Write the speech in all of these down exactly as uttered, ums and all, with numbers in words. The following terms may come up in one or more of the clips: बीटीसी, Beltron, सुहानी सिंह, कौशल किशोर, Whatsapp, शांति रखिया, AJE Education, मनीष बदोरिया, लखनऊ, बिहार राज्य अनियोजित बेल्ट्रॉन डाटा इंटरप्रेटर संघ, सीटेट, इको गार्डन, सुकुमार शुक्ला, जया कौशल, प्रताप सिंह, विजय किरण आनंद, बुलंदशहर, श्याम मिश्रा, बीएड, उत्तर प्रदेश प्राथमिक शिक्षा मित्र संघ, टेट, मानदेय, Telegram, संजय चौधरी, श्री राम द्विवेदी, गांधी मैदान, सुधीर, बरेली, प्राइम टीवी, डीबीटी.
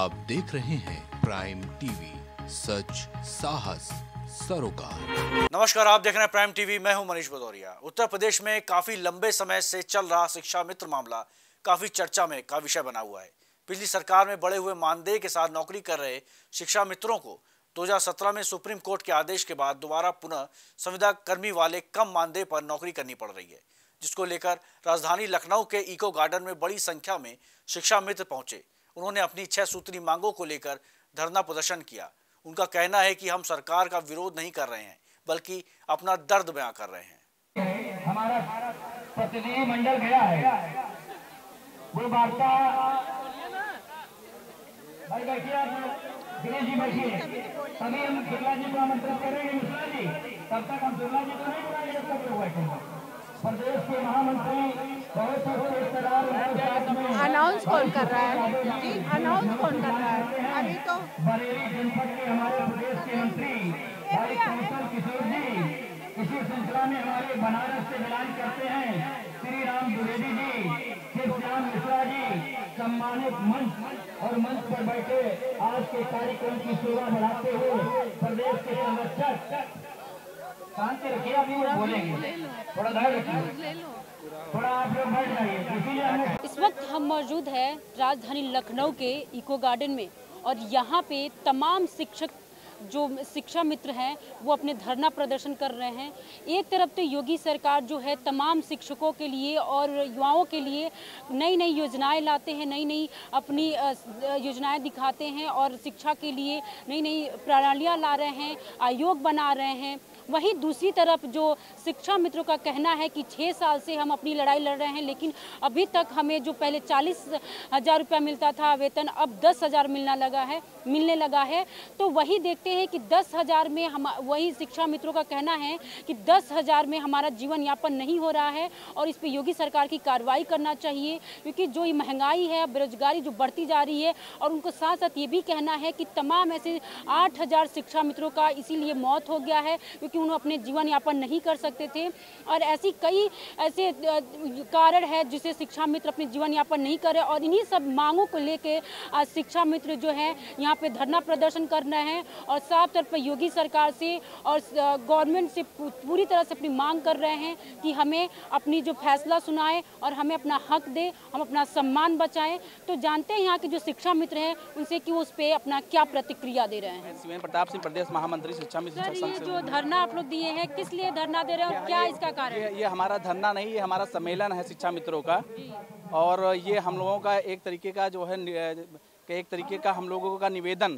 आप देख रहे हैं प्राइम टीवी, सच साहस सरोकार। नमस्कार, आप देख रहे हैं प्राइम टीवी। मैं हूं मनीष बदोरिया। उत्तर प्रदेश में काफी लंबे समय से चल रहा शिक्षा मित्र मामला काफी चर्चा में का विषय बना हुआ है। पिछली सरकार में बढ़े हुए मानदेय के साथ नौकरी कर रहे शिक्षा मित्रों को दो हज़ार सत्रह में सुप्रीम कोर्ट के आदेश के बाद दोबारा पुनः संविदा कर्मी वाले कम मानदेय पर नौकरी करनी पड़ रही है, जिसको लेकर राजधानी लखनऊ के इको गार्डन में बड़ी संख्या में शिक्षा मित्र पहुंचे। उन्होंने अपनी छह सूत्री मांगों को लेकर धरना प्रदर्शन किया। उनका कहना है कि हम सरकार का विरोध नहीं कर रहे हैं, बल्कि अपना दर्द बयां कर रहे हैं। हमारा प्रतिनिधि मंडल गया है, वो वार्ता भाई बैठिए, गिरीश जी बैठिए, तभी हम शुक्ला जी को आमंत्रित करेंगे। शुक्ला जी, तब तक हम शुक्ला जी को नहीं बुलाएंगे जब तक वो बैठेंगे। प्रदेश के महामंत्री बहुत सारे अनाउंस कौन कर रहा है जी, अनाउंस कौन कर रहा है? अभी तो बरेली जनपद के हमारे प्रदेश के मंत्री भाई कौशल किशोर जी, इसी सिलसिला में हमारे बनारस से ऐलान करते हैं श्री राम द्विवेदी जी, श्याम मिश्रा जी सम्मानित मंच और मंच पर बैठे आज के कार्यक्रम की शोभा बढ़ाते हुए प्रदेश के संरक्षक शांति रखिया भी बोलेंगे। थोड़ा धैर्य रखिए, थोड़ा आप लोग बैठ जाइए। इस वक्त हम मौजूद है राजधानी लखनऊ के इको गार्डन में और यहाँ पे तमाम शिक्षक जो शिक्षा मित्र हैं वो अपने धरना प्रदर्शन कर रहे हैं। एक तरफ तो योगी सरकार जो है तमाम शिक्षकों के लिए और युवाओं के लिए नई नई योजनाएं लाते हैं, नई नई अपनी योजनाएं दिखाते हैं और शिक्षा के लिए नई नई प्रणालियाँ ला रहे हैं, आयोग बना रहे हैं। वहीं दूसरी तरफ जो शिक्षा मित्रों का कहना है कि छः साल से हम अपनी लड़ाई लड़ रहे हैं, लेकिन अभी तक हमें जो पहले चालीस हज़ार रुपया मिलता था वेतन, अब दस हज़ार मिलना लगा है मिलने लगा है। तो वही देखते हैं कि दस हज़ार में हम वही शिक्षा मित्रों का कहना है कि दस हज़ार में हमारा जीवन यापन नहीं हो रहा है और इस पर योगी सरकार की कार्रवाई करना चाहिए, क्योंकि जो ये महंगाई है, बेरोजगारी जो बढ़ती जा रही है। और उनको साथ साथ ये भी कहना है कि तमाम ऐसे आठ हज़ार शिक्षा मित्रों का इसीलिए मौत हो गया है क्योंकि उन्होंने अपने जीवन यापन नहीं कर सकते थे। और ऐसी कई ऐसे कारण है जिसे शिक्षा मित्र अपने जीवन यापन नहीं कर रहे और इन्हीं सब मांगों को लेके आज शिक्षा मित्र जो है यहाँ पे धरना प्रदर्शन करना है और साफ तौर पर योगी सरकार से और गवर्नमेंट से पूरी तरह से अपनी मांग कर रहे हैं कि हमें अपनी जो फैसला सुनाए और हमें अपना हक दे, हम अपना सम्मान बचाएं। तो जानते हैं यहाँ के जो शिक्षा मित्र हैं उनसे कि वो उस पर अपना क्या प्रतिक्रिया दे रहे हैं। प्रताप सिंह, प्रदेश महामंत्री शिक्षा मित्र। जो धरना आप लोग दिए हैं, किस लिए धरना दे रहे हैं और क्या इसका कारण है? ये हमारा धरना नहीं, ये हमारा सम्मेलन है शिक्षा मित्रों का और ये हम लोगों का एक तरीके का जो है एक तरीके का हम लोगों का निवेदन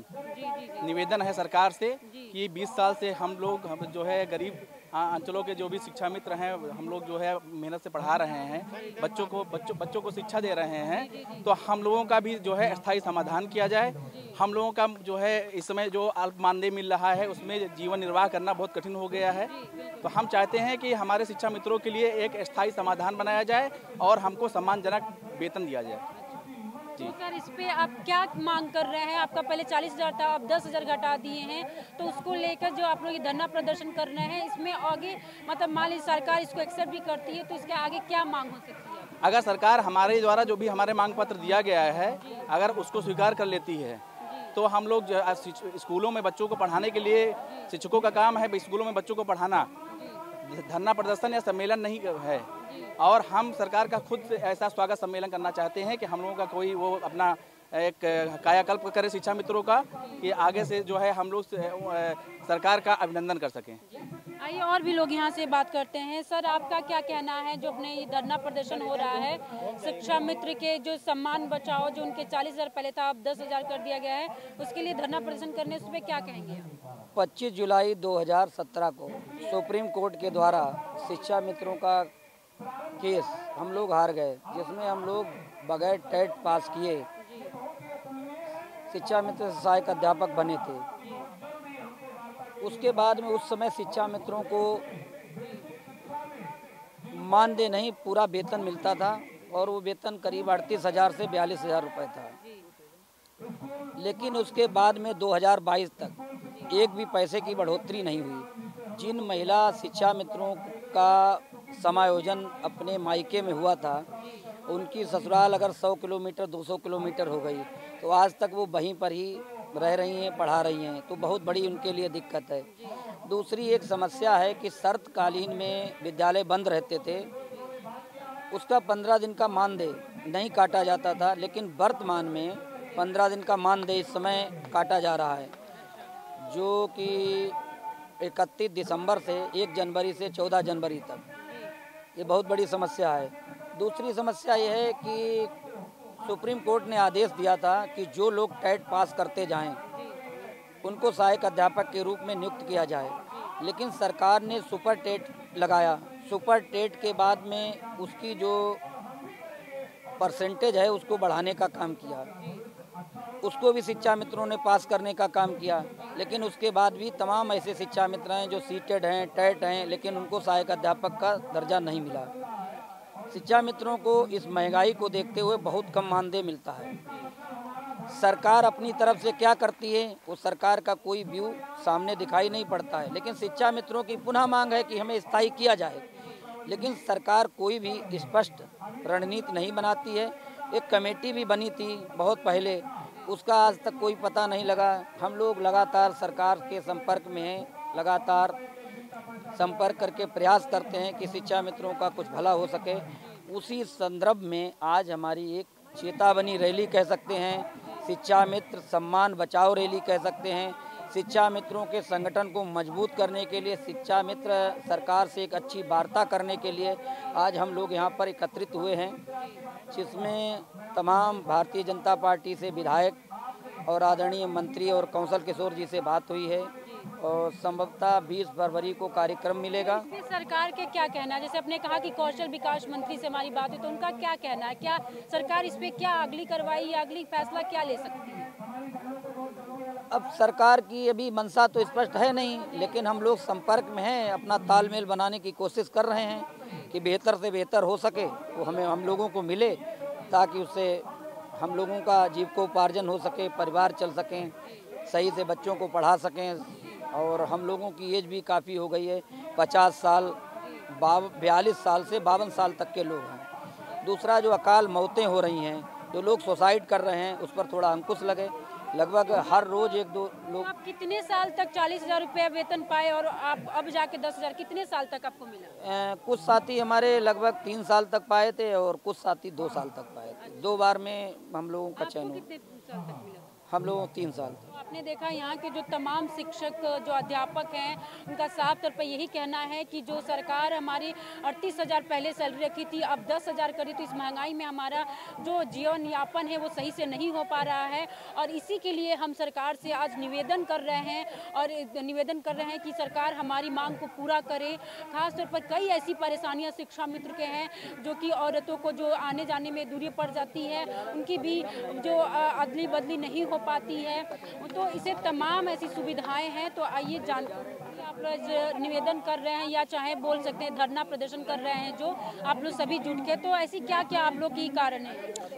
निवेदन है सरकार से कि बीस साल से हम लोग जो है गरीब अंचलों के जो भी शिक्षा मित्र हैं हम लोग जो है मेहनत से पढ़ा रहे हैं, बच्चों को बच्चों बच्चों को शिक्षा दे रहे हैं। तो हम लोगों का भी जो है स्थायी समाधान किया जाए। हम लोगों का जो है इस समय जो अल्प मानदेय मिल रहा है उसमें जीवन निर्वाह करना बहुत कठिन हो गया है। तो हम चाहते हैं कि हमारे शिक्षा मित्रों के लिए एक स्थायी समाधान बनाया जाए और हमको सम्मानजनक वेतन दिया जाए। तो सर, इस पे आप क्या मांग कर रहे हैं? आपका पहले चालीस हज़ार था, आप दस हज़ार घटा दिए हैं, तो उसको लेकर जो आप लोग ये धरना प्रदर्शन कर रहे हैं इसमें आगे मतलब मान लीजिए सरकार इसको एक्सेप्ट भी करती है तो इसके आगे क्या मांग हो सकती है? अगर सरकार हमारे द्वारा जो भी हमारे मांग पत्र दिया गया है अगर उसको स्वीकार कर लेती है तो हम लोग स्कूलों में बच्चों को पढ़ाने के लिए, शिक्षकों का काम है स्कूलों में बच्चों को पढ़ाना, धरना प्रदर्शन या सम्मेलन नहीं है। और हम सरकार का खुद से ऐसा स्वागत सम्मेलन करना चाहते हैं कि हम लोगों का कोई वो अपना एक कायाकल्प करे शिक्षा मित्रों का कि आगे से जो है हम लोग सरकार का अभिनंदन कर सकें। आइए और भी लोग यहाँ से बात करते हैं। सर, आपका क्या कहना है जो अपने ये धरना प्रदर्शन हो रहा है शिक्षा मित्र के जो सम्मान बचाओ जो उनके चालीस हज़ार पहले था अब दस हज़ार कर दिया गया है उसके लिए धरना प्रदर्शन करने उस पर क्या कहेंगे? पच्चीस जुलाई दो हज़ार सत्रह को सुप्रीम कोर्ट के द्वारा शिक्षा मित्रों का केस हम लोग हार गए, जिसमें हम लोग बगैर टेट पास किए शिक्षा मित्र सहायक अध्यापक बने थे। उसके बाद में उस समय शिक्षा मित्रों को मानदेय नहीं पूरा वेतन मिलता था और वो वेतन करीब अड़तीस हज़ार से बयालीस हज़ार रुपये था, लेकिन उसके बाद में दो हज़ार बाईस तक एक भी पैसे की बढ़ोतरी नहीं हुई। जिन महिला शिक्षा मित्रों का समायोजन अपने मायके में हुआ था, उनकी ससुराल अगर सौ किलोमीटर दो सौ किलोमीटर हो गई तो आज तक वो वहीं पर ही रह रही हैं, पढ़ा रही हैं, तो बहुत बड़ी उनके लिए दिक्कत है। दूसरी एक समस्या है कि शर्तकालीन में विद्यालय बंद रहते थे, उसका पंद्रह दिन का मानदेय नहीं काटा जाता था, लेकिन वर्तमान में पंद्रह दिन का मानदेय इस समय काटा जा रहा है, जो कि इकतीस दिसंबर से एक जनवरी से चौदह जनवरी तक। ये बहुत बड़ी समस्या है। दूसरी समस्या यह है कि सुप्रीम कोर्ट ने आदेश दिया था कि जो लोग टेट पास करते जाएं, उनको सहायक अध्यापक के रूप में नियुक्त किया जाए, लेकिन सरकार ने सुपर टेट लगाया। सुपर टेट के बाद में उसकी जो परसेंटेज है उसको बढ़ाने का काम किया, उसको भी शिक्षा मित्रों ने पास करने का काम किया, लेकिन उसके बाद भी तमाम ऐसे शिक्षा मित्र हैं जो सीटेड हैं, टेट हैं, लेकिन उनको सहायक अध्यापक का दर्जा नहीं मिला। शिक्षा मित्रों को इस महंगाई को देखते हुए बहुत कम मानदेय मिलता है। सरकार अपनी तरफ से क्या करती है, वो सरकार का कोई व्यू सामने दिखाई नहीं पड़ता है, लेकिन शिक्षा मित्रों की पुनः मांग है कि हमें स्थायी किया जाए, लेकिन सरकार कोई भी स्पष्ट रणनीति नहीं बनाती है। एक कमेटी भी बनी थी बहुत पहले, उसका आज तक कोई पता नहीं लगा। हम लोग लगातार सरकार के संपर्क में हैं, लगातार संपर्क करके प्रयास करते हैं कि शिक्षा मित्रों का कुछ भला हो सके। उसी संदर्भ में आज हमारी एक चेतावनी रैली कह सकते हैं, शिक्षा मित्र सम्मान बचाओ रैली कह सकते हैं। शिक्षा मित्रों के संगठन को मजबूत करने के लिए, शिक्षा मित्र सरकार से एक अच्छी वार्ता करने के लिए आज हम लोग यहाँ पर एकत्रित हुए हैं, जिसमें तमाम भारतीय जनता पार्टी से विधायक और आदरणीय मंत्री और कौशल किशोर जी से बात हुई है, और संभवतः बीस फरवरी को कार्यक्रम मिलेगा। इसमें सरकार के क्या कहना है, जैसे आपने कहा कि कौशल विकास मंत्री से हमारी बात हुई, तो उनका क्या कहना है, क्या सरकार इस पे क्या अगली कार्रवाई या अगली फैसला क्या ले सकती है? अब सरकार की अभी मंशा तो स्पष्ट है नहीं, लेकिन हम लोग संपर्क में हैं, अपना तालमेल बनाने की कोशिश कर रहे हैं कि बेहतर से बेहतर हो सके वो तो हमें हम लोगों को मिले, ताकि उससे हम लोगों का जीविकोपार्जन हो सके, परिवार चल सकें, सही से बच्चों को पढ़ा सकें। और हम लोगों की एज भी काफ़ी हो गई है, पचास साल बाव बयालीस साल से बावन साल तक के लोग हैं। दूसरा जो अकाल मौतें हो रही हैं, जो लोग सुसाइड कर रहे हैं, उस पर थोड़ा अंकुश लगे। लगभग हर रोज़ एक दो लोग। आप कितने साल तक चालीस हज़ार रुपया वेतन पाए और आप अब जाके दस हज़ार कितने साल तक आपको मिला? ए, कुछ साथी हमारे लगभग तीन साल तक पाए थे और कुछ साथी दो साल तक पाए थे। दो बार में हम लोगों का चयन हुआ, हम लोग तीन साल। तो आपने देखा यहाँ के जो तमाम शिक्षक जो अध्यापक हैं, उनका साफ तौर पर यही कहना है कि जो सरकार हमारी अड़तीस हज़ार पहले सैलरी रखी थी, अब दस हज़ार करी, तो इस महंगाई में हमारा जो जीवन यापन है वो सही से नहीं हो पा रहा है। और इसी के लिए हम सरकार से आज निवेदन कर रहे हैं और निवेदन कर रहे हैं कि सरकार हमारी मांग को पूरा करे। खासतौर पर कई ऐसी परेशानियाँ शिक्षा मित्र के हैं, जो कि औरतों को जो आने जाने में दूरी पड़ जाती है, उनकी भी जो अदली बदली नहीं हो पाती है, तो इसे तमाम ऐसी सुविधाएं हैं। तो आइए जान आप लोग निवेदन कर रहे हैं या चाहे बोल सकते हैं धरना प्रदर्शन कर रहे हैं जो आप लोग सभी जुट के, तो ऐसी क्या क्या आप लोग की कारण है?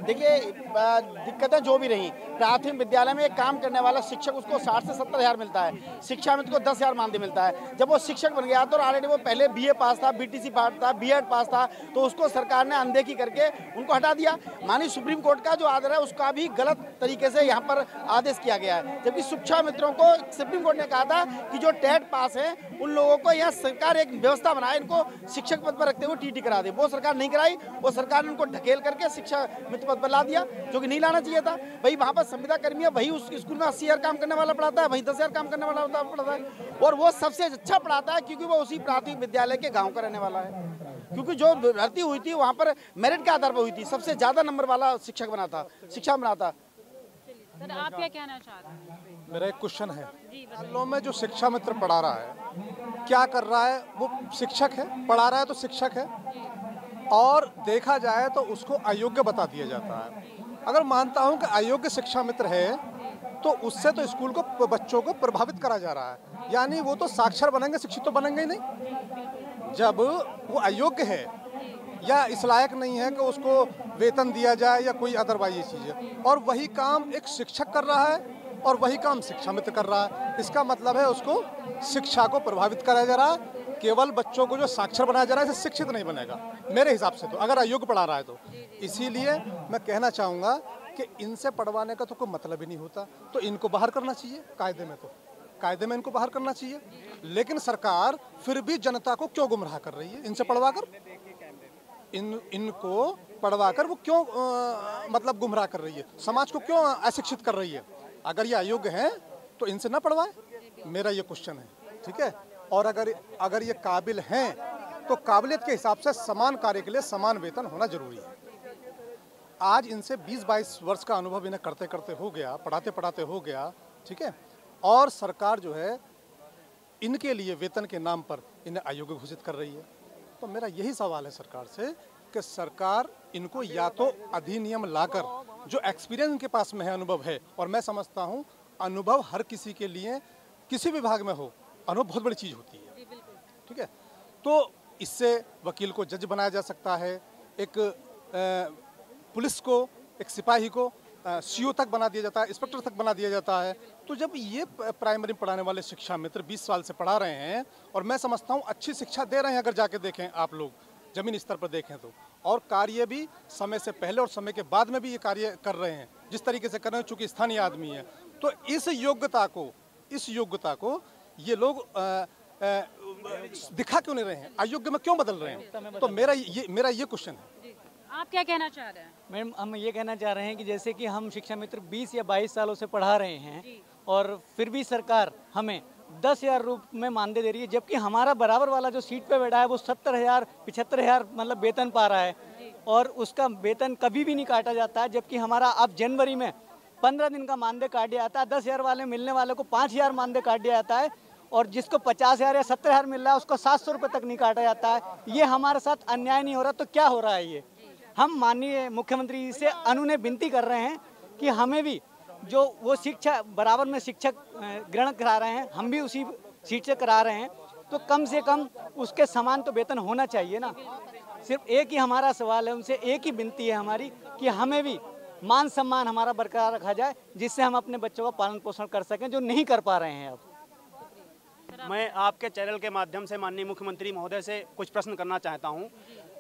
देखिए, दिक्कतें जो भी रही, प्राथमिक विद्यालय में एक काम करने वाला शिक्षक उसको साठ से सत्तर हज़ार मिलता है, शिक्षा मित्र को दस हज़ार मानदेय मिलता है। जब वो शिक्षक बन गया तो ऑलरेडी वो पहले बीए पास था, बीटीसी पास था, बीएड पास था, तो उसको सरकार ने अनदेखी करके उनको हटा दिया। माननीय सुप्रीम कोर्ट का जो आदेश है उसका भी गलत तरीके से यहाँ पर आदेश किया गया है, जबकि शिक्षा मित्रों को सुप्रीम कोर्ट ने कहा था कि जो टेट पास है उन लोगों को यहाँ सरकार एक व्यवस्था बनाए, इनको शिक्षक पद पर रखते हुए टी टी करा दे। वो सरकार नहीं कराई, वो सरकार ने उनको ढकेल करके शिक्षा मित्र पद पर ला दिया, जो कि नहीं लाना चाहिए था। भाई वहाँ पर संविदा कर्मी है, वही उस स्कूल में अस्सी हज़ार काम करने वाला पढ़ाता है, वही दस हज़ार काम करने वाला पढ़ाता है, और वो सबसे अच्छा पढ़ाता है क्योंकि वो उसी प्राथमिक विद्यालय के गांव का रहने वाला है। क्योंकि जो भर्ती हुई थी वहाँ पर मेरिट के आधार पर हुई थी, सबसे ज़्यादा नंबर वाला शिक्षक बना था, शिक्षक बना था। सर आप क्या कहना चाहते हैं? मेरा एक क्वेश्चन है, विद्यालयों में जो शिक्षा मित्र पढ़ा रहा है, क्या कर रहा है? वो शिक्षक है, पढ़ा रहा है तो शिक्षक है, और देखा जाए तो उसको अयोग्य बता दिया जाता है। अगर मानता हूं कि अयोग्य शिक्षा मित्र है, तो उससे तो स्कूल को, बच्चों को प्रभावित करा जा रहा है, यानी वो तो साक्षर बनेंगे, शिक्षित तो बनेंगे ही नहीं। जब वो अयोग्य है या इस लायक नहीं है कि उसको वेतन दिया जाए या कोई अदरवाइज ये चीज़, और वही काम एक शिक्षक कर रहा है और वही काम शिक्षा मित्र कर रहा है, इसका मतलब है उसको शिक्षा को प्रभावित करा जा रहा है, केवल बच्चों को जो साक्षर बनाया जा रहा है इससे शिक्षित नहीं बनेगा मेरे हिसाब से, तो अगर अयोग्य पढ़ा रहा है तो। इसीलिए मैं कहना चाहूँगा कि इनसे पढ़वाने का तो कोई मतलब ही नहीं होता, तो इनको बाहर करना चाहिए कायदे में, तो कायदे में इनको बाहर करना चाहिए। लेकिन सरकार फिर भी जनता को क्यों गुमराह कर रही है इनसे पढ़वाकर, इन इनको पढ़वाकर वो क्यों आ, मतलब गुमराह कर रही है, समाज को क्यों अशिक्षित कर रही है। अगर ये अयोग्य हैं तो इनसे ना पढ़वाए, मेरा ये क्वेश्चन है, ठीक है। और अगर अगर ये काबिल हैं तो काबिलियत के हिसाब से समान कार्य के लिए समान वेतन होना जरूरी है। आज इनसे बीस बाईस वर्ष का अनुभव इन्हें करते करते हो गया, पढ़ाते पढ़ाते हो गया, ठीक है। और सरकार जो है इनके लिए वेतन के नाम पर इन्हें अयोग्य घोषित कर रही है। तो मेरा यही सवाल है सरकार से कि सरकार इनको या तो अधिनियम लाकर, जो एक्सपीरियंस इनके पास में है, अनुभव है, और मैं समझता हूँ अनुभव हर किसी के लिए किसी विभाग में हो, अनुभव बहुत बड़ी चीज़ होती है, ठीक है। तो इससे वकील को जज बनाया जा सकता है, एक आ, पुलिस को, एक सिपाही को सीओ तक बना दिया जाता है, इंस्पेक्टर तक बना दिया जाता है। तो जब ये प्राइमरी पढ़ाने वाले शिक्षा मित्र बीस साल से पढ़ा रहे हैं, और मैं समझता हूँ अच्छी शिक्षा दे रहे हैं, अगर जाके देखें आप लोग जमीन स्तर पर देखें तो, और कार्य भी समय से पहले और समय के बाद में भी ये कार्य कर रहे हैं जिस तरीके से कर रहे हैं, चूँकि स्थानीय आदमी है। तो इस योग्यता को इस योग्यता को ये लोग आ, आ, दिखा क्यों नहीं रहे हैं, अयोग्य में क्यों बदल रहे हैं। तो मेरा ये मेरा ये क्वेश्चन है। आप क्या कहना चाह रहे हैं? मैम हम ये कहना चाह रहे हैं कि जैसे कि हम शिक्षा मित्र बीस या बाईस सालों से पढ़ा रहे हैं और फिर भी सरकार हमें दस हज़ार रूप में मानदेय दे रही है, जबकि हमारा बराबर वाला जो सीट पे बैठा है वो सत्तर हज़ार पिछहत्तर हज़ार मतलब वेतन पा रहा है, और उसका वेतन कभी भी नहीं काटा जाता है। जबकि हमारा अब जनवरी में पंद्रह दिन का मानदेय काट दिया जाता है, दस हज़ार वाले मिलने वाले को पाँच हज़ार मानदेय काट दिया जाता है, और जिसको पचास हज़ार या सत्तर हज़ार मिल रहा है उसको सात सौ रुपये तक नहीं काटा जाता है। ये हमारे साथ अन्याय नहीं हो रहा तो क्या हो रहा है ये? हम माननीय मुख्यमंत्री से अनुनय विनती कर रहे हैं कि हमें भी जो वो शिक्षा बराबर में शिक्षक ग्रहण करा रहे हैं, हम भी उसी सीट से करा रहे हैं, तो कम से कम उसके समान तो वेतन होना चाहिए ना। सिर्फ एक ही हमारा सवाल है उनसे, एक ही विनती है हमारी कि हमें भी मान सम्मान हमारा बरकरार रखा जाए, जिससे हम अपने बच्चों का पालन पोषण कर सकें, जो नहीं कर पा रहे हैं। अब मैं आपके चैनल के माध्यम से माननीय मुख्यमंत्री महोदय से कुछ प्रश्न करना चाहता हूँ।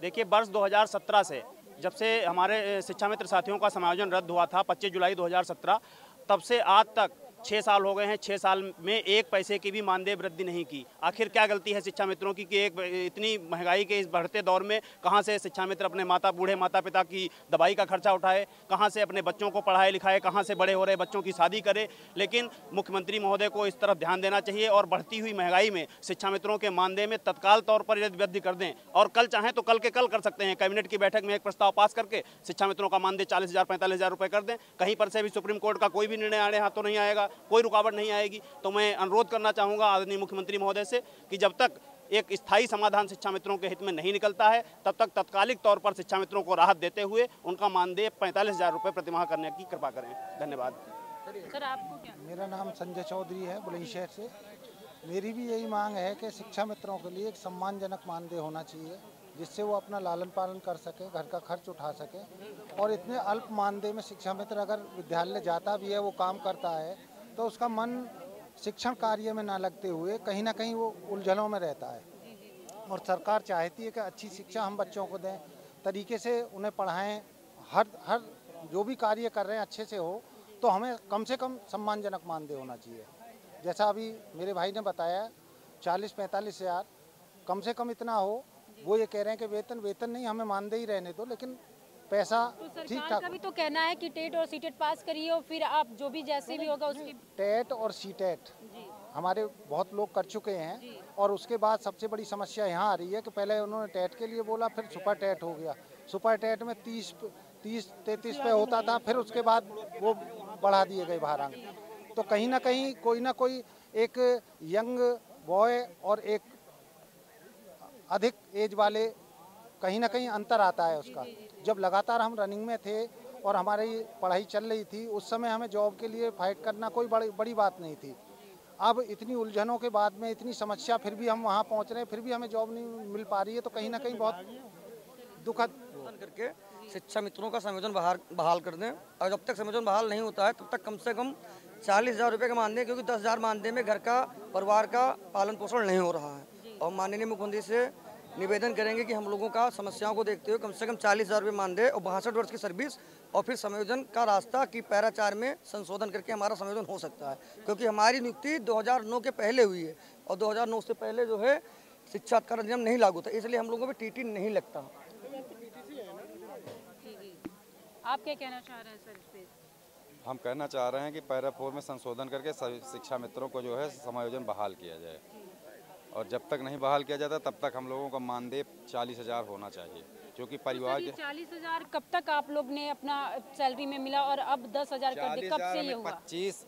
देखिए, वर्ष दो हज़ार सत्रह से जब से हमारे शिक्षा मित्र साथियों का समायोजन रद्द हुआ था पच्चीस जुलाई दो हज़ार सत्रह, तब से आज तक छः साल हो गए हैं, छः साल में एक पैसे की भी मानदेय वृद्धि नहीं की। आखिर क्या गलती है शिक्षा मित्रों की कि एक इतनी महंगाई के इस बढ़ते दौर में कहां से शिक्षा मित्र अपने माता बूढ़े माता पिता की दवाई का खर्चा उठाए, कहां से अपने बच्चों को पढ़ाए लिखाए, कहां से बड़े हो रहे बच्चों की शादी करे। लेकिन मुख्यमंत्री महोदय को इस तरफ ध्यान देना चाहिए और बढ़ती हुई महंगाई में शिक्षा मित्रों के मानदेय में तत्काल तौर पर यदि वृद्धि कर दें, और कल चाहें तो कल के कल कर सकते हैं, कैबिनेट की बैठक में एक प्रस्ताव पास करके शिक्षा मित्रों का मानदेय चालीस हज़ार पैंतालीस हज़ार रुपये कर दें। कहीं पर से भी सुप्रीम कोर्ट का कोई भी निर्णय आने हाथों नहीं आएगा, कोई रुकावट नहीं आएगी। तो मैं अनुरोध करना चाहूँगा आदरणीय मुख्यमंत्री महोदय से कि जब तक एक स्थायी समाधान शिक्षा मित्रों के हित में नहीं निकलता है, तब तक तत्कालिक तौर पर शिक्षा मित्रों को राहत देते हुए उनका मानदेय पैंतालीस हज़ार रुपये प्रतिमाह करने की कृपा करें। धन्यवाद। सर आपको क्या? मेरा नाम संजय चौधरी है, बुलंदशहर से। मेरी भी यही मांग है कि शिक्षा मित्रों के लिए एक सम्मानजनक मानदेय होना चाहिए, जिससे वो अपना लालन पालन कर सके, घर का खर्च उठा सके। और इतने अल्प मानदेय में शिक्षा मित्र अगर विद्यालय जाता भी है, वो काम करता है, तो उसका मन शिक्षण कार्य में ना लगते हुए कहीं ना कहीं वो उलझनों में रहता है। और सरकार चाहती है कि अच्छी शिक्षा हम बच्चों को दें, तरीके से उन्हें पढ़ाएं, हर हर जो भी कार्य कर रहे हैं अच्छे से हो, तो हमें कम से कम सम्मानजनक मानदेय होना चाहिए। जैसा अभी मेरे भाई ने बताया चालीस पैंतालीस हज़ार कम से कम इतना हो। वो ये कह रहे हैं कि वेतन वेतन नहीं, हमें मानदेय ही रहने दो, लेकिन पैसा ठीक ठाक। तो भी तो कहना है कि टेट और सीटेट पास करिए और फिर आप जो भी जैसे भी होगा उसकी। टेट और सीटेट हमारे बहुत लोग कर चुके हैं, और उसके बाद सबसे बड़ी समस्या यहाँ आ रही है कि पहले उन्होंने टेट के लिए बोला, फिर सुपर टेट हो गया। सुपर टेट में तीस तीस तैतीस पे होता था, फिर उसके बाद वो बढ़ा दिए गए बारह। तो कहीं ना कहीं कोई ना कोई एक यंग बॉय और एक अधिक एज वाले, कहीं ना कहीं अंतर आता है उसका। जब लगातार हम रनिंग में थे और हमारी पढ़ाई चल रही थी, उस समय हमें जॉब के लिए फाइट करना कोई बड़ी बड़ी बात नहीं थी। अब इतनी उलझनों के बाद में इतनी समस्या, फिर भी हम वहाँ पहुँच रहे हैं, फिर भी हमें जॉब नहीं मिल पा रही है, तो कहीं ना कहीं बहुत दुखद। करके शिक्षा मित्रों का संयोजन बहाल बहाल कर दें, और जब तक संयोजन बहाल नहीं होता है तब तक कम से कम चालीस हज़ार रुपये का मानदेय, क्योंकि दस हज़ार मानदेय में घर का परिवार का पालन पोषण नहीं हो रहा है। और माननीय मुख्यमंत्री से निवेदन करेंगे कि हम लोगों का समस्याओं को देखते हुए कम से कम चालीस हज़ार रुपये मानदेय और बासठ वर्ष की सर्विस और फिर समायोजन का रास्ता कि पैरा चार में संशोधन करके हमारा समायोजन हो सकता है, क्योंकि हमारी नियुक्ति दो हज़ार नौ के पहले हुई है और दो हज़ार नौ से पहले जो है शिक्षा का नियम नहीं लागू था, इसलिए हम लोगों पर टीटी नहीं लगता। आप क्या कहना चाह रहे हैं सर? हम कहना चाह रहे हैं कि पैरा फोर में संशोधन करके शिक्षा मित्रों को जो है समायोजन बहाल किया जाए, और जब तक नहीं बहाल किया जाता तब तक हम लोगों का मानदेय चालीस हज़ार होना चाहिए, क्योंकि परिवार के चालीस हज़ार कब तक आप लोग ने अपना सैलरी में मिला और अब दस हज़ार कर दिया, कब से ये हुआ? पच्चीस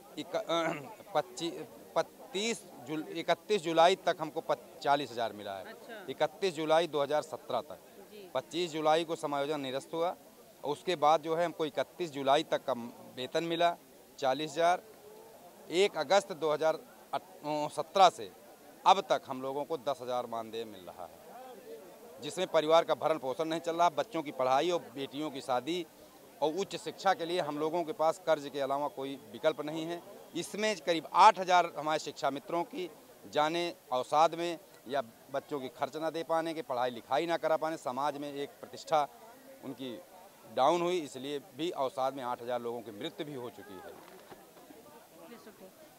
पच्चीस पच्चीस जुलाई इकतीस जुलाई तक हमको चालीस हज़ार मिला है। इकतीस जुलाई दो हज़ार सत्रह तक, पच्चीस जुलाई को समायोजन निरस्त हुआ, उसके बाद जो है हमको इकतीस जुलाई तक का वेतन मिला चालीस हज़ार। एक अगस्त दो हज़ार सत्रह से अब तक हम लोगों को दस हज़ार मानदेय मिल रहा है, जिसमें परिवार का भरण पोषण नहीं चल रहा, बच्चों की पढ़ाई और बेटियों की शादी और उच्च शिक्षा के लिए हम लोगों के पास कर्ज के अलावा कोई विकल्प नहीं है। इसमें करीब आठ हज़ार हमारे शिक्षा मित्रों की जाने अवसाद में या बच्चों की खर्च ना दे पाने के, पढ़ाई लिखाई ना करा पाने, समाज में एक प्रतिष्ठा उनकी डाउन हुई, इसलिए भी अवसाद में आठ हज़ार लोगों की मृत्यु भी हो चुकी है।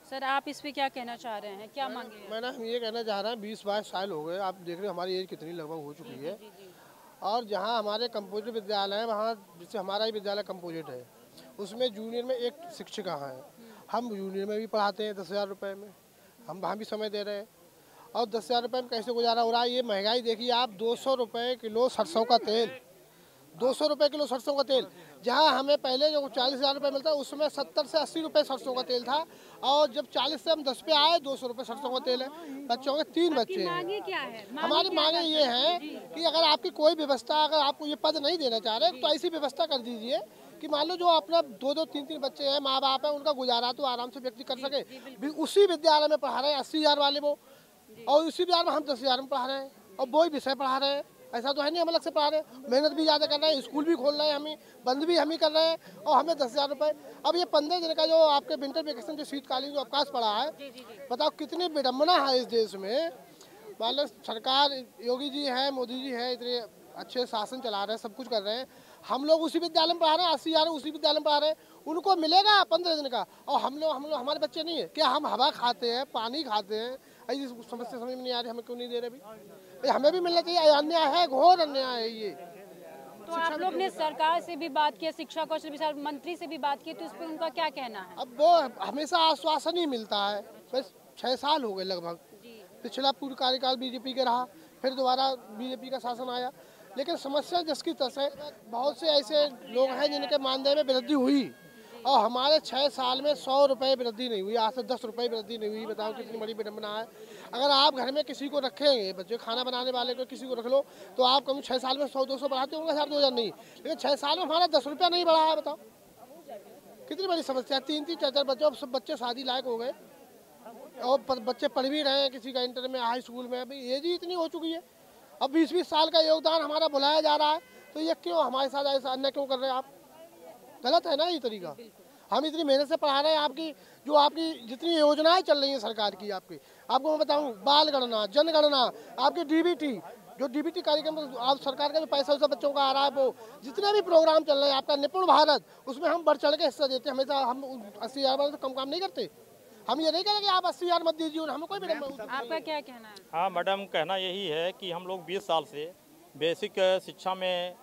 सर आप इस पे क्या कहना चाह रहे हैं, क्या मांगे? मैंने हम ये कहना चाह रहे हैं बीस बाईस साल हो गए, आप देख रहे हो हमारी एज कितनी लगभग हो चुकी है। जी, जी, जी। और जहाँ हमारे कंपोजिट विद्यालय है, वहाँ जैसे हमारा ही विद्यालय कंपोजिट है, उसमें जूनियर में एक शिक्षिका हैं, हम जूनियर में भी पढ़ाते हैं दस हज़ार रुपये में, हम वहाँ भी समय दे रहे हैं, और दस हज़ार रुपये में कैसे गुजारा हो रहा है? ये महंगाई देखिए आप, दो सौ रुपये किलो सरसों का तेल, दो सौ रुपये किलो सरसों का तेल, जहां हमें पहले जो चालीस हज़ार रुपये मिलता है उसमें सत्तर से अस्सी रुपये सरसों का तेल था, और जब चालीस से हम दस पे आए दो सौ रुपये सरसों का तेल है। बच्चों के तीन बच्चे हैं, क्या है हमारी मांगे? ये हैं कि अगर आपकी कोई व्यवस्था, अगर आपको ये पद नहीं देना चाह रहे तो ऐसी व्यवस्था कर दीजिए कि मान लो जो अपना दो दो तीन तीन बच्चे हैं, माँ बाप हैं, उनका गुजारा तो आराम से व्यक्ति कर सके। उसी विद्यालय में पढ़ा रहे हैं अस्सी हज़ार वाले वो, और उसी विद्यालय में हम दस हज़ार में पढ़ा रहे हैं, और वही विषय पढ़ा रहे हैं। ऐसा तो है नहीं हम अलग से पढ़ा रहे हैं, मेहनत भी ज़्यादा कर रहे हैं, स्कूल भी खोल रहे हैं, हमें बंद भी हम ही कर रहे हैं, और हमें दस हज़ार रुपये। अब ये पंद्रह दिन का जो आपके विंटर वेकेशन, जो शीतकालीन जो अवकाश पड़ा है, बताओ कितनी विडम्बना है इस देश में। मान लो सरकार, योगी जी हैं, मोदी जी हैं, इतने अच्छे शासन चला रहे हैं, सब कुछ कर रहे हैं, हम लोग उसी विद्यालय में पढ़ा रहे हैं, अस्सी हज़ार उसी विद्यालय में पढ़ा रहे हैं, उनको मिलेगा पंद्रह दिन का, और हम लोग हम लोग हमारे बच्चे नहीं है क्या? हम हवा खाते हैं, पानी खाते हैं, ऐसी समस्या समझ में नहीं आ रही, हमें क्यों नहीं दे रहे भाई? हमें भी मिलना चाहिए, अन्याय है, घोर अन्याय है ये। तो आप लोग ने सरकार से भी बात की, शिक्षा कौशल विकास मंत्री से भी बात की, तो उस पर उनका क्या कहना है? अब वो हमेशा आश्वासन ही मिलता है, बस छः साल हो गए लगभग, पिछला पूर्व कार्यकाल बीजेपी का रहा, फिर दोबारा बीजेपी का शासन आया, लेकिन समस्या जस की तस है। बहुत से ऐसे लोग हैं जिनके मानदेय में वृद्धि हुई और हमारे छः साल में सौ रुपये वृद्धि नहीं हुई, आज से दस रुपये वृद्धि नहीं हुई, बताओ कितनी बड़ी विडम्बना है। अगर आप घर में किसी को रखेंगे, बच्चे खाना बनाने वाले को किसी को रख लो, तो आप कम छः साल में सौ दो सौ बढ़ाते होंगे, हजार दो हज़ार नहीं, लेकिन छः साल में हमारा दस रुपया नहीं बढ़ा है, बताओ कितनी बड़ी समस्या है। तीन तीन चार चार बच्चे, अब सब बच्चे शादी लायक हो गए और बच्चे पढ़ भी रहे हैं, किसी का इंटर में, हाई स्कूल में, अभी एज ही इतनी हो चुकी है, अब बीस बीस साल का योगदान हमारा बुलाया जा रहा है, तो ये क्यों हमारे साथ ऐसा अन्याय क्यों कर रहे हैं आप? गलत है ना ये तरीका। हम इतनी मेहनत से पढ़ा रहे हैं, आपकी जो आपकी जितनी योजनाएं चल रही हैं सरकार की, आपकी आपको मैं बताऊं, बाल गणना, जनगणना, आपकी डीबीटी, जो डीबीटी कार्यक्रम आप सरकार का जो पैसा वैसा बच्चों का आ रहा है, वो जितने भी प्रोग्राम चल रहे हैं, आपका निपुण भारत, उसमें हम बढ़ चढ़ के हिस्सा देते हैं। हमेशा हम अस्सी हज़ार वाले से कम काम नहीं करते, हम ये नहीं करेंगे आप अस्सी हज़ार मत दीजिए, हमें कोई भी। आपका क्या कहना है? हाँ मैडम, कहना यही है कि हम लोग बीस साल से बेसिक शिक्षा में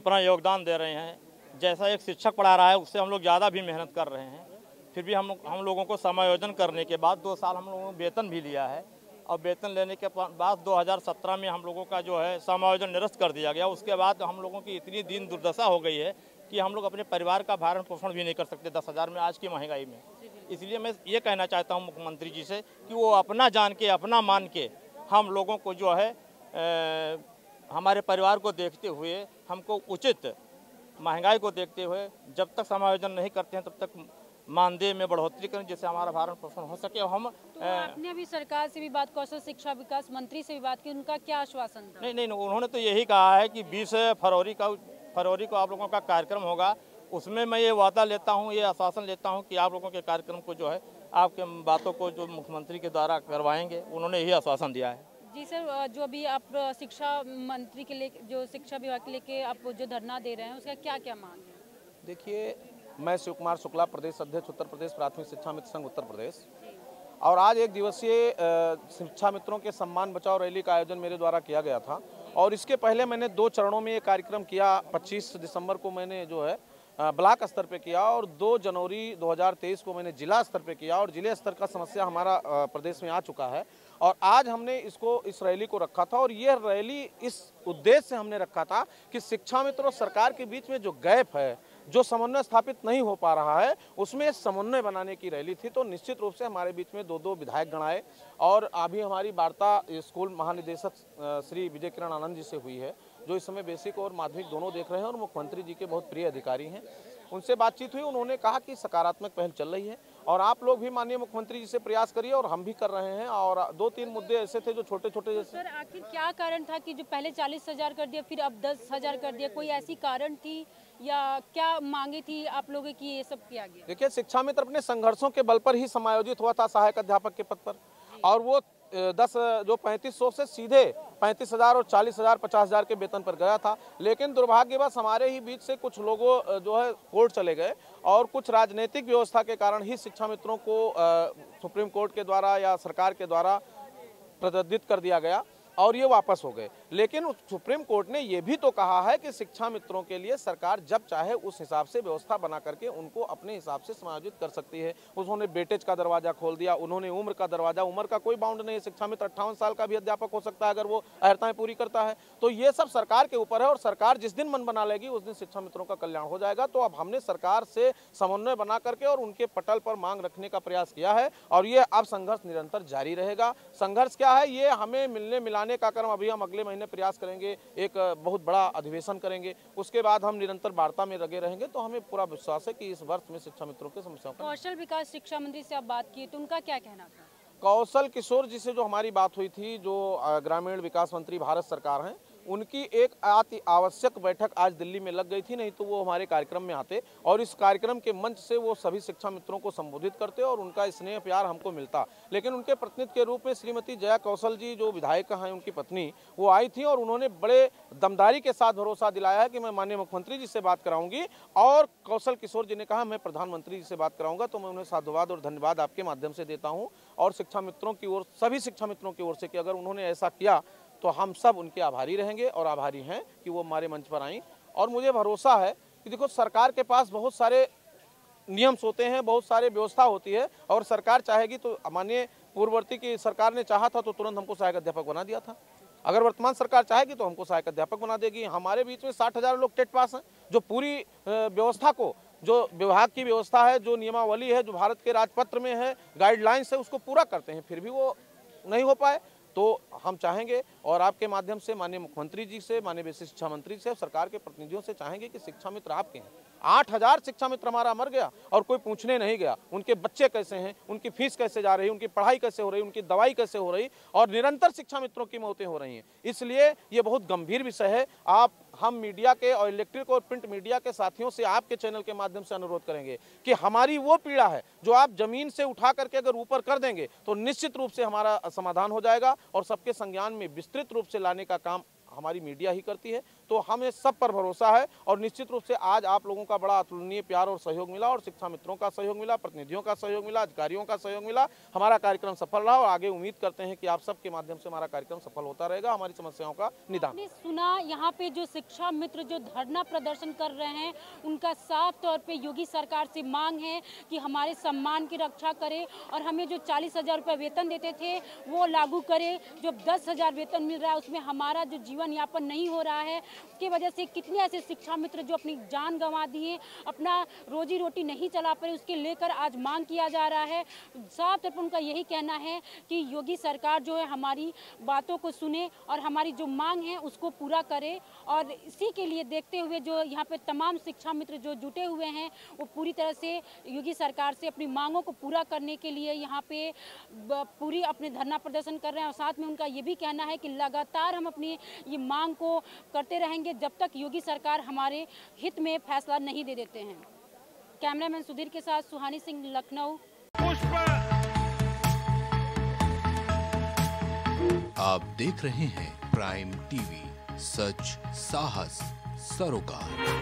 अपना योगदान दे रहे हैं, जैसा एक शिक्षक पढ़ा रहा है उससे हम लोग ज़्यादा भी मेहनत कर रहे हैं, फिर भी हम हम लोगों को समायोजन करने के बाद दो साल हम लोगों ने वेतन भी लिया है, और वेतन लेने के बाद दो हज़ार सत्रह में हम लोगों का जो है समायोजन निरस्त कर दिया गया। उसके बाद हम लोगों की इतनी दीन दुर्दशा हो गई है कि हम लोग अपने परिवार का भारण पोषण भी नहीं कर सकते दस हज़ार में, आज की महंगाई में। इसलिए मैं ये कहना चाहता हूँ मुख्यमंत्री जी से कि वो अपना जान के, अपना मान के हम लोगों को जो है, हमारे परिवार को देखते हुए, हमको उचित महंगाई को देखते हुए, जब तक समायोजन नहीं करते हैं तब तक मानदेय में बढ़ोतरी करें, जिससे हमारा भारण पोषण हो सके। हम तो आपने भी सरकार से भी बात, कौशल शिक्षा विकास मंत्री से भी बात की, उनका क्या आश्वासन था? नहीं नहीं, उन्होंने तो यही कहा है कि बीस फरवरी का फरवरी को आप लोगों का कार्यक्रम होगा, उसमें मैं ये वादा लेता हूँ, ये आश्वासन लेता हूँ कि आप लोगों के कार्यक्रम को जो है, आपके बातों को जो मुख्यमंत्री के द्वारा करवाएंगे, उन्होंने यही आश्वासन दिया है। जी सर, जो अभी आप शिक्षा मंत्री के लिए, जो शिक्षा विभाग के लेके आप जो धरना दे रहे हैं, उसका क्या क्या मांग है? देखिए, मैं सुकुमार शुक्ला, प्रदेश अध्यक्ष, उत्तर प्रदेश प्राथमिक शिक्षा मित्र संघ उत्तर प्रदेश, और आज एक दिवसीय शिक्षा मित्रों के सम्मान बचाओ रैली का आयोजन मेरे द्वारा किया गया था। और इसके पहले मैंने दो चरणों में ये कार्यक्रम किया। पच्चीस दिसंबर को मैंने जो है ब्लॉक स्तर पे किया और दो जनवरी दो हज़ार तेईस को मैंने जिला स्तर पे किया, और जिले स्तर का समस्या हमारा प्रदेश में आ चुका है। और आज हमने इसको इस रैली को रखा था, और यह रैली इस उद्देश्य से हमने रखा था कि शिक्षा मित्र और सरकार के बीच में जो गैप है, जो समन्वय स्थापित नहीं हो पा रहा है, उसमें समन्वय बनाने की रैली थी। तो निश्चित रूप से हमारे बीच में दो दो विधायक गण आए, और अभी हमारी वार्ता स्कूल महानिदेशक श्री विजय किरण आनंद जी से हुई है, जो इस समय बेसिक और माध्यमिक दोनों देख रहे हैं और मुख्यमंत्री जी के बहुत प्रिय अधिकारी हैं। उनसे बातचीत हुई, उन्होंने कहा कि सकारात्मक पहल चल रही है, और आप लोग भी माननीय मुख्यमंत्री जी से प्रयास करिए, और हम भी कर रहे हैं। और दो तीन मुद्दे ऐसे थे जो छोटे छोटे जैसे। सर, आखिर क्या कारण था कि जो पहले चालीस हजार कर दिया, फिर अब दस हजार कर दिया? कोई ऐसी कारण थी या क्या मांगे थी आप लोगों की, ये सब किया गया? देखिये, शिक्षा मित्र अपने संघर्षों के बल पर ही समायोजित हुआ था सहायक अध्यापक के पद पर, और वो दस जो पैंतीस सौ से सीधे पैंतीस हज़ार और चालीस हज़ार पचास हज़ार के वेतन पर गया था। लेकिन दुर्भाग्यवश हमारे ही बीच से कुछ लोगों जो है कोर्ट चले गए, और कुछ राजनीतिक व्यवस्था के कारण ही शिक्षा मित्रों को सुप्रीम कोर्ट के द्वारा या सरकार के द्वारा प्रतिबंधित कर दिया गया, और ये वापस हो गए। लेकिन सुप्रीम कोर्ट ने ये भी तो कहा है कि शिक्षा मित्रों के लिए सरकार जब चाहे उस हिसाब से व्यवस्था बना करके उनको अपने हिसाब से समायोजित कर सकती है। उन्होंने बेटेज का दरवाजा खोल दिया, उन्होंने उम्र का दरवाजा, उम्र का कोई बाउंड नहीं है। शिक्षा मित्र अट्ठावन साल का भी अध्यापक हो सकता है अगर वो अहर्ताएं पूरी करता है। तो ये सब सरकार के ऊपर है, और सरकार जिस दिन मन बना लेगी उस दिन शिक्षा मित्रों का कल्याण हो जाएगा। तो अब हमने सरकार से समन्वय बना करके और उनके पटल पर मांग रखने का प्रयास किया है, और ये अब संघर्ष निरंतर जारी रहेगा। संघर्ष क्या है, ये हमें मिलने मिलाने का क्रम अभी हम अगले महीने प्रयास करेंगे, एक बहुत बड़ा अधिवेशन करेंगे, उसके बाद हम निरंतर वार्ता में लगे रहेंगे। तो हमें पूरा विश्वास है कि इस वर्ष में शिक्षा मित्रों के समस्याओं पर। कौशल विकास शिक्षा मंत्री से आप बात की, तो उनका क्या कहना था? कौशल किशोर जी से जो हमारी बात हुई थी, जो ग्रामीण विकास मंत्री भारत सरकार हैं, उनकी एक अति आवश्यक बैठक आज दिल्ली में लग गई थी, नहीं तो वो हमारे कार्यक्रम में आते और इस कार्यक्रम के मंच से वो सभी शिक्षा मित्रों को संबोधित करते और उनका स्नेह प्यार हमको मिलता। लेकिन उनके प्रतिनिधि के रूप में श्रीमती जया कौशल जी, जो विधायक हैं, उनकी पत्नी, वो आई थी और उन्होंने बड़े दमदारी के साथ भरोसा दिलाया है कि मैं माननीय मुख्यमंत्री जी से बात कराऊंगी, और कौशल किशोर जी ने कहा मैं प्रधानमंत्री जी से बात कराऊंगा। तो मैं उन्हें साधुवाद और धन्यवाद आपके माध्यम से देता हूँ, और शिक्षा मित्रों की ओर, सभी शिक्षा मित्रों की ओर से कि अगर उन्होंने ऐसा किया तो हम सब उनके आभारी रहेंगे और आभारी हैं कि वो हमारे मंच पर आईं। और मुझे भरोसा है कि देखो, सरकार के पास बहुत सारे नियम्स होते हैं, बहुत सारे व्यवस्था होती है, और सरकार चाहेगी तो, माननीय पूर्ववर्ती की सरकार ने चाहा था तो तुरंत हमको सहायक अध्यापक बना दिया था। अगर वर्तमान सरकार चाहेगी तो हमको सहायक अध्यापक बना देगी। हमारे बीच में साठ हज़ार लोग टेट पास हैं, जो पूरी व्यवस्था को, जो विभाग की व्यवस्था है, जो नियमावली है, जो भारत के राजपत्र में है, गाइडलाइंस है, उसको पूरा करते हैं, फिर भी वो नहीं हो पाए। तो हम चाहेंगे और आपके माध्यम से माननीय मुख्यमंत्री जी से, माननीय विशेष शिक्षा मंत्री से, सरकार के प्रतिनिधियों से चाहेंगे कि शिक्षा मित्र आपके हैं। आठ हज़ार शिक्षा मित्र हमारा मर गया और कोई पूछने नहीं गया उनके बच्चे कैसे हैं, उनकी फीस कैसे जा रही, उनकी पढ़ाई कैसे हो रही, उनकी दवाई कैसे हो रही, और निरंतर शिक्षा मित्रों की मौतें हो रही हैं। इसलिए ये बहुत गंभीर विषय है। आप, हम मीडिया के और इलेक्ट्रिक और प्रिंट मीडिया के साथियों से आपके चैनल के माध्यम से अनुरोध करेंगे कि हमारी वो पीड़ा है जो आप जमीन से उठा करके अगर ऊपर कर देंगे तो निश्चित रूप से हमारा समाधान हो जाएगा, और सबके संज्ञान में विस्तृत रूप से लाने का काम हमारी मीडिया ही करती है। तो हमें सब पर भरोसा है, और निश्चित रूप से आज आप लोगों का बड़ा अतुलनीय प्यार और सहयोग मिला, और शिक्षा मित्रों का सहयोग मिला, प्रतिनिधियों का सहयोग मिला, अधिकारियों का सहयोग मिला। हमारा कार्यक्रम सफल रहा, और आगे उम्मीद करते हैं कि आप सबके माध्यम से हमारा कार्यक्रम सफल होता रहेगा, हमारी समस्याओं का निदान। आपने सुना यहाँ पे जो शिक्षा मित्र जो धरना प्रदर्शन कर रहे हैं, उनका साफ तौर पर योगी सरकार से मांग है कि हमारे सम्मान की रक्षा करे, और हमें जो चालीस हजार रुपये वेतन देते थे वो लागू करे। जो दस हजार वेतन मिल रहा है उसमें हमारा जो जीवन यापन नहीं हो रहा है, उसकी वजह से कितने ऐसे शिक्षा मित्र जो अपनी जान गंवा दिए, अपना रोजी रोटी नहीं चला पाए, उसके लेकर आज मांग किया जा रहा है। साफ तौर पर उनका यही कहना है कि योगी सरकार जो है हमारी बातों को सुने और हमारी जो मांग है उसको पूरा करे, और इसी के लिए देखते हुए जो यहाँ पे तमाम शिक्षा मित्र जो जुटे हुए हैं वो पूरी तरह से योगी सरकार से अपनी मांगों को पूरा करने के लिए यहाँ पे पूरी अपने धरना प्रदर्शन कर रहे हैं। और साथ में उनका ये भी कहना है कि लगातार हम अपनी ये मांग को करते रहेंगे जब तक योगी सरकार हमारे हित में फैसला नहीं दे देते हैं। कैमरामैन सुधीर के साथ सुहानी सिंह, लखनऊ। आप देख रहे हैं प्राइम टीवी, सच साहस सरोकार।